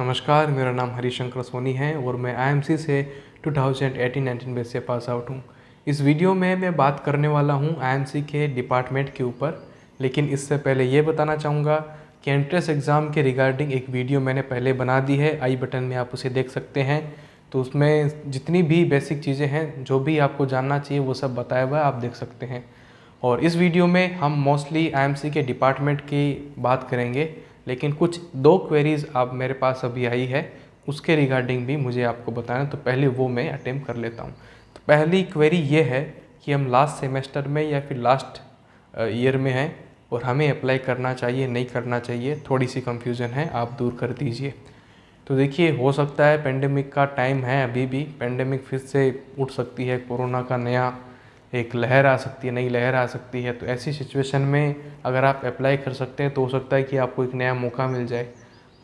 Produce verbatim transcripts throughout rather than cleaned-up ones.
नमस्कार, मेरा नाम हरिशंकर सोनी है और मैं आई एम सी से ट्वेंटी एटीन नाइनटीन बेस से पास आउट हूँ। इस वीडियो में मैं बात करने वाला हूँ आई एम सी के डिपार्टमेंट के ऊपर, लेकिन इससे पहले ये बताना चाहूँगा कि एंट्रेंस एग्ज़ाम के रिगार्डिंग एक वीडियो मैंने पहले बना दी है, आई बटन में आप उसे देख सकते हैं। तो उसमें जितनी भी बेसिक चीज़ें हैं, जो भी आपको जानना चाहिए, वो सब बताया हुआ है, आप देख सकते हैं। और इस वीडियो में हम मोस्टली आई एम सी के डिपार्टमेंट की बात करेंगे, लेकिन कुछ दो क्वेरीज़ आप मेरे पास अभी आई है, उसके रिगार्डिंग भी मुझे आपको बताना, तो पहले वो मैं अटेम्प्ट कर लेता हूँ। तो पहली क्वेरी ये है कि हम लास्ट सेमेस्टर में या फिर लास्ट ईयर में हैं और हमें अप्लाई करना चाहिए नहीं करना चाहिए, थोड़ी सी कंफ्यूजन है, आप दूर कर दीजिए। तो देखिए, हो सकता है पेंडेमिक का टाइम है, अभी भी पेंडेमिक फिर से उठ सकती है, कोरोना का नया एक लहर आ सकती है, नई लहर आ सकती है। तो ऐसी सिचुएशन में अगर आप अप्लाई कर सकते हैं तो हो सकता है कि आपको एक नया मौका मिल जाए।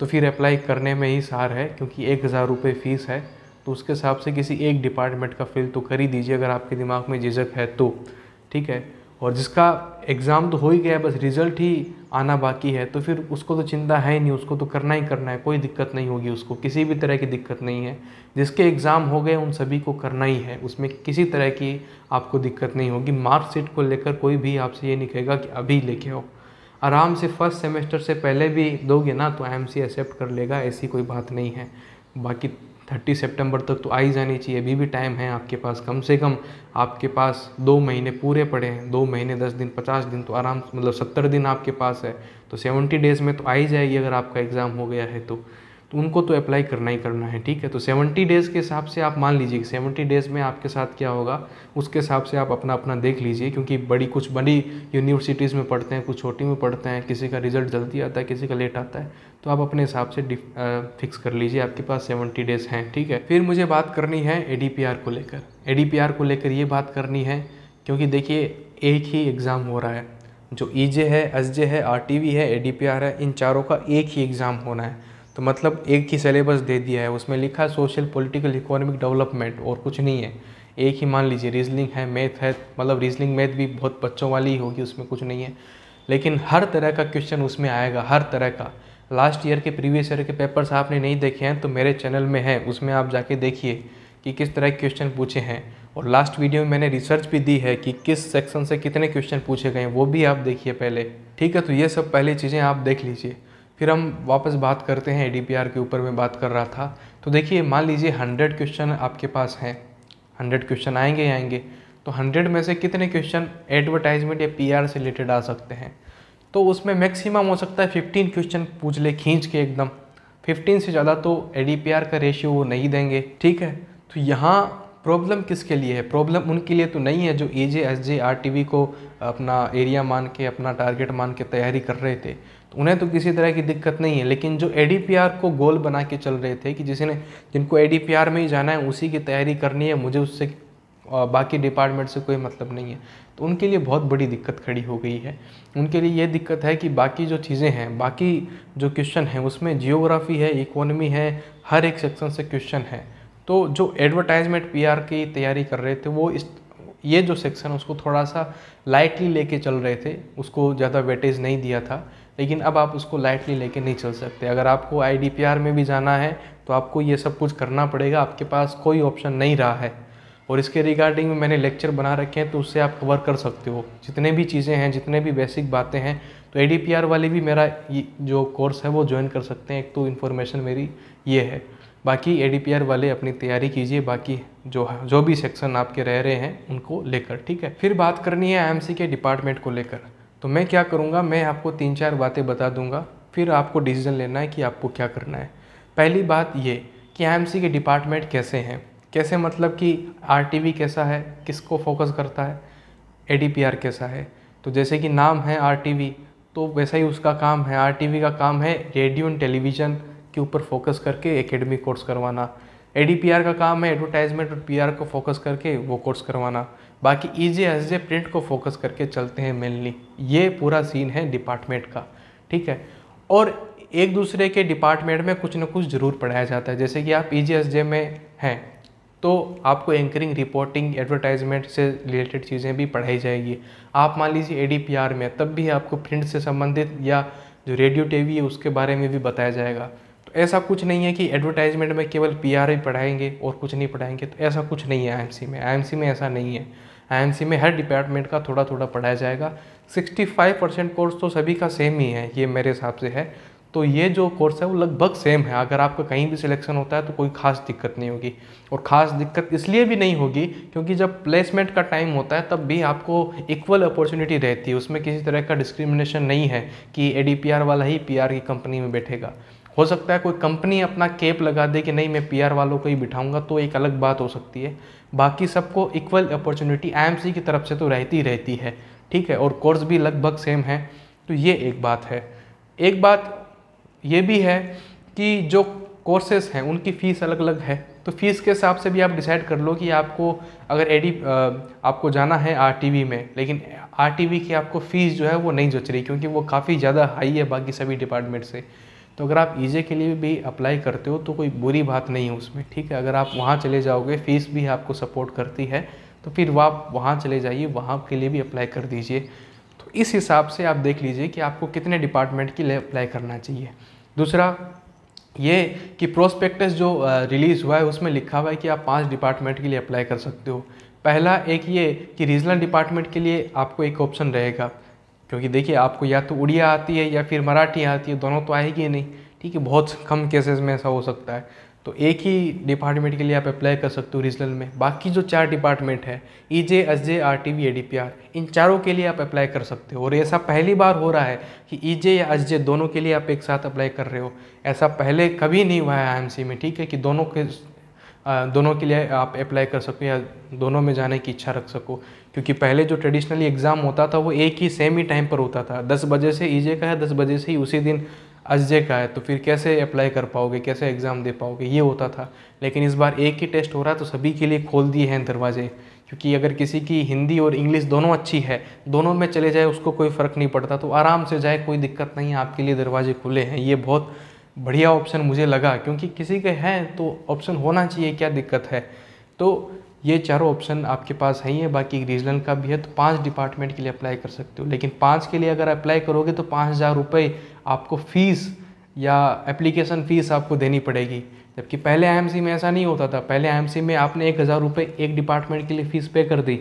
तो फिर अप्लाई करने में ही सार है, क्योंकि एक हज़ार रुपये फ़ीस है, तो उसके हिसाब से किसी एक डिपार्टमेंट का फिल तो कर ही दीजिए, अगर आपके दिमाग में झिझक है तो ठीक है। और जिसका एग्ज़ाम तो हो ही गया, बस रिज़ल्ट ही आना बाकी है, तो फिर उसको तो चिंता है ही नहीं, उसको तो करना ही करना है, कोई दिक्कत नहीं होगी, उसको किसी भी तरह की दिक्कत नहीं है। जिसके एग्ज़ाम हो गए उन सभी को करना ही है, उसमें किसी तरह की आपको दिक्कत नहीं होगी। मार्कशीट को लेकर कोई भी आपसे ये नहीं कहेगा कि अभी लेके आओ, आराम से फर्स्ट सेमेस्टर से पहले भी दोगे ना तो आई एम सी एक्सेप्ट कर लेगा, ऐसी कोई बात नहीं है। बाकी थर्टी सितंबर तक तो आ ही जानी चाहिए, अभी भी टाइम है आपके पास, कम से कम आपके पास दो महीने पूरे पड़े हैं, दो महीने दस दिन पचास दिन तो आराम, मतलब सत्तर दिन आपके पास है, तो सेवेंटी डेज़ में तो आ ही जाएगी अगर आपका एग्ज़ाम हो गया है तो, तो उनको तो अप्लाई करना ही करना है, ठीक है। तो सेवेंटी डेज़ के हिसाब से आप मान लीजिए कि सेवेंटी डेज़ में आपके साथ क्या होगा, उसके हिसाब से आप अपना अपना देख लीजिए, क्योंकि बड़ी कुछ बड़ी यूनिवर्सिटीज़ में पढ़ते हैं, कुछ छोटी में पढ़ते हैं, किसी का रिज़ल्ट जल्दी आता है, किसी का लेट आता है, तो आप अपने हिसाब से फिक्स कर लीजिए, आपके पास सेवेंटी डेज़ हैं, ठीक है। फिर मुझे बात करनी है ए डी पी आर को लेकर। ए डी पी आर को लेकर ये बात करनी है, क्योंकि देखिए एक ही एग्ज़ाम हो रहा है, जो ई जे है, एस जे है, आर टी वी है, ए डी पी आर है, इन चारों का एक ही एग्ज़ाम होना है। तो मतलब एक ही सिलेबस दे दिया है, उसमें लिखा है सोशल पॉलिटिकल इकोनॉमिक डेवलपमेंट, और कुछ नहीं है, एक ही मान लीजिए। रीजनिंग है, मैथ है, मतलब रीजनिंग मैथ भी बहुत बच्चों वाली ही होगी, उसमें कुछ नहीं है, लेकिन हर तरह का क्वेश्चन उसमें आएगा, हर तरह का। लास्ट ईयर के प्रीवियस ईयर के पेपर्स आपने नहीं देखे हैं तो मेरे चैनल में है, उसमें आप जाके देखिए कि किस तरह के क्वेश्चन पूछे हैं। और लास्ट वीडियो में मैंने रिसर्च भी दी है कि किस सेक्शन से कितने क्वेश्चन पूछे गए हैं, वो भी आप देखिए पहले, ठीक है। तो ये सब पहले चीज़ें आप देख लीजिए। फिर हम वापस बात करते हैं ए डी पी आर के ऊपर मैं बात कर रहा था। तो देखिए, मान लीजिए हंड्रेड क्वेश्चन आपके पास हैं, हंड्रेड क्वेश्चन आएंगे आएंगे तो हंड्रेड में से कितने क्वेश्चन एडवर्टाइजमेंट या पी आर से रिलेटेड आ सकते हैं, तो उसमें मैक्सिमम हो सकता है फिफ्टीन क्वेश्चन पूछ ले खींच के एकदम, फिफ्टीन से ज़्यादा तो ए डी पी आर का रेशियो वो नहीं देंगे, ठीक है। तो यहाँ प्रॉब्लम किसके लिए है? प्रॉब्लम उनके लिए तो नहीं है जो E J, S J, R T V को अपना एरिया मान के, अपना टारगेट मान के तैयारी कर रहे थे, तो उन्हें तो किसी तरह की दिक्कत नहीं है। लेकिन जो ए डी पी आर को गोल बना के चल रहे थे कि जिसने जिनको ए डी पी आर में ही जाना है, उसी की तैयारी करनी है, मुझे उससे बाकी डिपार्टमेंट से कोई मतलब नहीं है, तो उनके लिए बहुत बड़ी दिक्कत खड़ी हो गई है। उनके लिए ये दिक्कत है कि बाकी जो चीज़ें हैं, बाकी जो क्वेश्चन हैं, उसमें जियोग्राफी है, इकोनॉमी है, हर एक सेक्शन से क्वेश्चन है। तो जो एडवर्टाइजमेंट पीआर की तैयारी कर रहे थे वो इस ये जो सेक्शन है उसको थोड़ा सा लाइटली लेके चल रहे थे, उसको ज़्यादा वेटेज नहीं दिया था, लेकिन अब आप उसको लाइटली लेके नहीं चल सकते। अगर आपको आईडीपीआर में भी जाना है तो आपको ये सब कुछ करना पड़ेगा, आपके पास कोई ऑप्शन नहीं रहा है। और इसके रिगार्डिंग में मैंने लेक्चर बना रखे हैं, तो उससे आप कवर कर सकते हो जितने भी चीज़ें हैं, जितने भी बेसिक बातें हैं। तो ए डी पी आर वाले भी मेरा जो कोर्स है वो ज्वाइन कर सकते हैं, एक तो इन्फॉर्मेशन मेरी ये है। बाकी ए डी पी आर वाले अपनी तैयारी कीजिए, बाकी जो जो भी सेक्शन आपके रह रहे हैं उनको लेकर, ठीक है। फिर बात करनी है आई एम सी के डिपार्टमेंट को लेकर। तो मैं क्या करूँगा, मैं आपको तीन चार बातें बता दूँगा, फिर आपको डिसीजन लेना है कि आपको क्या करना है। पहली बात ये कि आई एम सी के डिपार्टमेंट कैसे हैं, कैसे मतलब कि आर टी वी कैसा है, किसको फोकस करता है, ए डी पी आर कैसा है। तो जैसे कि नाम है आर टी वी, तो वैसा ही उसका काम है। आर टी वी का काम है रेडियो एंड टेलीविज़न के ऊपर फोकस करके एकेडमिक कोर्स करवाना, ए डी पी आर का काम है एडवर्टाइजमेंट और पी आर को फोकस करके वो कोर्स करवाना, बाकी E J, S J, print को फोकस करके चलते हैं मेनली। ये पूरा सीन है डिपार्टमेंट का, ठीक है। और एक दूसरे के डिपार्टमेंट में कुछ ना कुछ ज़रूर पढ़ाया जाता है। जैसे कि आप ई जे, एस जे में हैं तो आपको एंकरिंग, रिपोर्टिंग, एडवर्टाइजमेंट से रिलेटेड चीज़ें भी पढ़ाई जाएगी। आप मान लीजिए ए डी पी आर में, तब भी आपको प्रिंट से संबंधित या जो रेडियो टी वी है उसके बारे में भी बताया जाएगा। ऐसा कुछ नहीं है कि एडवर्टाइजमेंट में केवल पी आर ही पढ़ाएंगे और कुछ नहीं पढ़ाएंगे, तो ऐसा कुछ नहीं है आई एम सी में। आई एम सी में ऐसा नहीं है। आई एम सी में हर डिपार्टमेंट का थोड़ा थोड़ा पढ़ाया जाएगा। सिक्सटी फाइव परसेंट कोर्स तो सभी का सेम ही है, ये मेरे हिसाब से है। तो ये जो कोर्स है वो लगभग सेम है। अगर आपका कहीं भी सिलेक्शन होता है तो कोई खास दिक्कत नहीं होगी, और ख़ास दिक्कत इसलिए भी नहीं होगी क्योंकि जब प्लेसमेंट का टाइम होता है तब भी आपको इक्वल अपॉर्चुनिटी रहती है। उसमें किसी तरह का डिस्क्रिमिनेशन नहीं है कि ए डी पी आर वाला ही पी आर की कंपनी में बैठेगा। हो सकता है कोई कंपनी अपना कैप लगा दे कि नहीं मैं पी आर वालों को ही बिठाऊंगा, तो एक अलग बात हो सकती है। बाकी सबको equal opportunity I M C की तरफ से तो रहती ही रहती है, ठीक है। और कोर्स भी लगभग सेम है, तो ये एक बात है। एक बात ये भी है कि जो कोर्सेज़ हैं उनकी फ़ीस अलग अलग है, तो फ़ीस के हिसाब से भी आप डिसाइड कर लो कि आपको अगर एडी आपको जाना है आर टी वी में, लेकिन आर टी वी की आपको फ़ीस जो है वो नहीं जच रही क्योंकि वो काफ़ी ज़्यादा हाई है बाकी सभी डिपार्टमेंट से। तो अगर आप ई जे के लिए भी अप्लाई करते हो तो कोई बुरी बात नहीं है उसमें, ठीक है। अगर आप वहाँ चले जाओगे, फ़ीस भी आपको सपोर्ट करती है, तो फिर वह आप वहाँ चले जाइए, वहाँ के लिए भी अप्लाई कर दीजिए। तो इस हिसाब से आप देख लीजिए कि आपको कितने डिपार्टमेंट के लिए अप्लाई करना चाहिए। दूसरा ये कि प्रोस्पेक्टस जो रिलीज़ हुआ है उसमें लिखा हुआ है कि आप पांच डिपार्टमेंट के लिए अप्लाई कर सकते हो। पहला एक ये कि रीजनल डिपार्टमेंट के लिए आपको एक ऑप्शन रहेगा, क्योंकि देखिए आपको या तो उड़िया आती है या फिर मराठी आती है, दोनों तो आएगी नहीं, ठीक है। बहुत कम केसेस में ऐसा हो सकता है। तो एक ही डिपार्टमेंट के लिए आप अप्लाई कर सकते हो रीजनल में। बाकी जो चार डिपार्टमेंट है E J, S J, R T V, A D P R, इन चारों के लिए आप अप्लाई कर सकते हो। और ऐसा पहली बार हो रहा है कि ई जे या एस जे दोनों के लिए आप एक साथ अप्लाई कर रहे हो। ऐसा पहले कभी नहीं हुआ है आई एम सी में, ठीक है, कि दोनों के दोनों के लिए आप अप्लाई कर सको या दोनों में जाने की इच्छा रख सको। क्योंकि पहले जो ट्रेडिशनली एग्ज़ाम होता था वो एक ही सेम ही टाइम पर होता था, दस बजे से ई जे का है, दस बजे से ही उसी दिन एस जे का है, तो फिर कैसे अप्लाई कर पाओगे, कैसे एग्ज़ाम दे पाओगे, ये होता था। लेकिन इस बार एक ही टेस्ट हो रहा है, तो सभी के लिए खोल दिए हैं दरवाजे। क्योंकि अगर किसी की हिंदी और इंग्लिश दोनों अच्छी है, दोनों में चले जाए, उसको कोई फ़र्क नहीं पड़ता, तो आराम से जाए, कोई दिक्कत नहीं है, आपके लिए दरवाजे खुले हैं। ये बहुत बढ़िया ऑप्शन मुझे लगा, क्योंकि किसी के हैं तो ऑप्शन होना चाहिए, क्या दिक्कत है। तो ये चारों ऑप्शन आपके पास है ही है, बाकी रीजनल का भी है, तो पांच डिपार्टमेंट के लिए अप्लाई कर सकते हो। लेकिन पांच के लिए अगर अप्लाई करोगे तो पाँच हज़ार रुपये आपको फ़ीस या एप्लीकेशन फ़ीस आपको देनी पड़ेगी, जबकि पहले आई एम सी में ऐसा नहीं होता था। पहले आई एम सी में आपने एक हज़ार रुपये एक डिपार्टमेंट के लिए फ़ीस पे कर दी।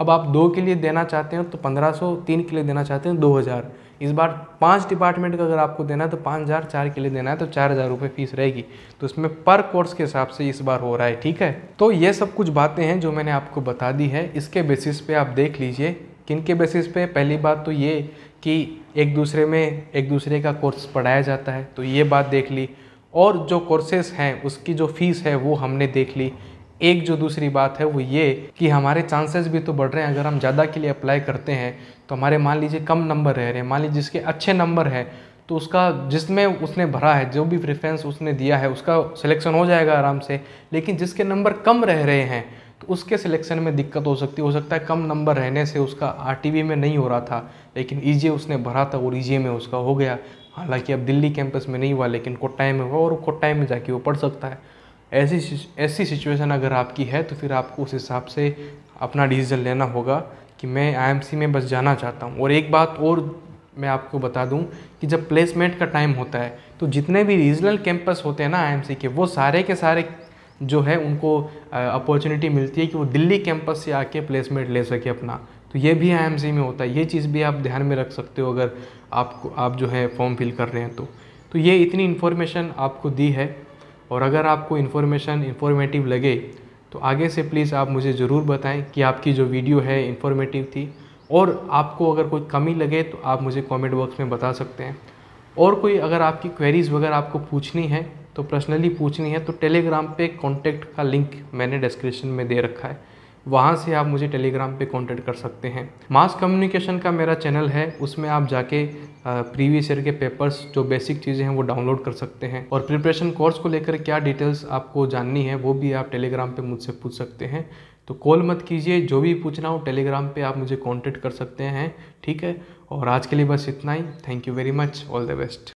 अब आप दो के लिए देना चाहते हो तो पंद्रह सौ, तीन के लिए देना चाहते हो दो हज़ार। इस बार पांच डिपार्टमेंट का अगर आपको देना है तो पाँच हज़ार, चार के लिए देना है तो चार हज़ार रुपये फ़ीस रहेगी। तो इसमें पर कोर्स के हिसाब से इस बार हो रहा है, ठीक है। तो ये सब कुछ बातें हैं जो मैंने आपको बता दी है। इसके बेसिस पे आप देख लीजिए किन के बेसिस पे। पहली बात तो ये कि एक दूसरे में एक दूसरे का कोर्स पढ़ाया जाता है, तो ये बात देख ली। और जो कोर्सेज़ हैं उसकी जो फ़ीस है वो हमने देख ली। एक जो दूसरी बात है वो ये कि हमारे चांसेस भी तो बढ़ रहे हैं। अगर हम ज़्यादा के लिए अप्लाई करते हैं तो हमारे मान लीजिए कम नंबर रह रहे हैं, मान लीजिए जिसके अच्छे नंबर हैं तो उसका जिसमें उसने भरा है, जो भी प्रेफरेंस उसने दिया है, उसका सिलेक्शन हो जाएगा आराम से। लेकिन जिसके नंबर कम रह रहे हैं तो उसके सिलेक्शन में दिक्कत हो सकती है। हो सकता है कम नंबर रहने से उसका आर टी वी में नहीं हो रहा था, लेकिन ई जे उसने भरा था और ई जे में उसका हो गया। हालाँकि अब दिल्ली कैंपस में नहीं हुआ, लेकिन कोट्टाय में हुआ और कोट्टाय में जाके वो पढ़ सकता है। ऐसी ऐसी सिचुएशन अगर आपकी है तो फिर आपको उस हिसाब से अपना डिसीजन लेना होगा कि मैं आई एम सी में बस जाना चाहता हूँ। और एक बात और मैं आपको बता दूँ कि जब प्लेसमेंट का टाइम होता है तो जितने भी रीजनल कैंपस होते हैं ना आई एम सी के, वो सारे के सारे जो है उनको अपॉर्चुनिटी मिलती है कि वो दिल्ली कैंपस से आके प्लेसमेंट ले सके अपना। तो ये भी आई एम सी में होता है, ये चीज़ भी आप ध्यान में रख सकते हो अगर आपको आप जो है फॉर्म फिल कर रहे हैं। तो, तो ये इतनी इन्फॉर्मेशन आपको दी है, और अगर आपको इन्फॉर्मेशन इन्फॉर्मेटिव लगे तो आगे से प्लीज़ आप मुझे ज़रूर बताएं कि आपकी जो वीडियो है इन्फॉर्मेटिव थी। और आपको अगर कोई कमी लगे तो आप मुझे कमेंट बॉक्स में बता सकते हैं। और कोई अगर आपकी क्वेरीज़ वगैरह आपको पूछनी है तो पर्सनली पूछनी है तो टेलीग्राम पे कॉन्टैक्ट का लिंक मैंने डिस्क्रिप्शन में दे रखा है, वहाँ से आप मुझे टेलीग्राम पे कांटेक्ट कर सकते हैं। मास कम्युनिकेशन का मेरा चैनल है, उसमें आप जाके प्रीवियस ईयर के पेपर्स जो बेसिक चीज़ें हैं वो डाउनलोड कर सकते हैं। और प्रिपरेशन कोर्स को लेकर क्या डिटेल्स आपको जाननी है वो भी आप टेलीग्राम पे मुझसे पूछ सकते हैं। तो कॉल मत कीजिए, जो भी पूछना हो टेलीग्राम पर आप मुझे कॉन्टेक्ट कर सकते हैं, ठीक है। और आज के लिए बस इतना ही। Thank you very much, all the best.